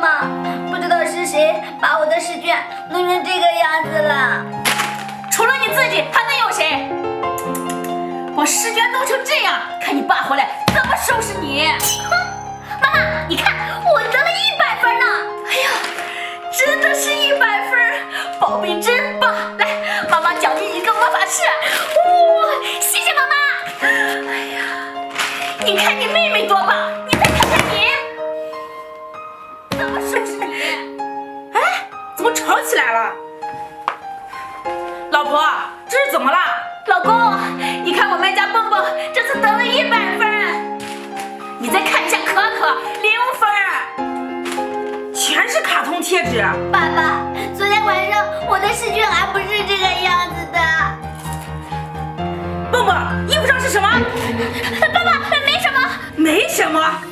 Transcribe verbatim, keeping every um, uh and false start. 妈，不知道是谁把我的试卷弄成这个样子了。除了你自己，还能有谁？我试卷弄成这样，看你爸回来怎么收拾你！哼，妈，你看我得了一百分呢！哎呀，真的是一百分，宝贝真棒！来，妈妈奖励你一个魔法师。哇、哦，谢谢妈妈。哎呀，你看你妹妹多棒！ 吵起来了，老婆，这是怎么了？老公，你看我们家蹦蹦这次得了一百分，你再看一下可可零分，全是卡通贴纸。爸爸，昨天晚上我的试卷还不是这个样子的。蹦蹦，衣服上是什么？爸爸，没什么，没什么。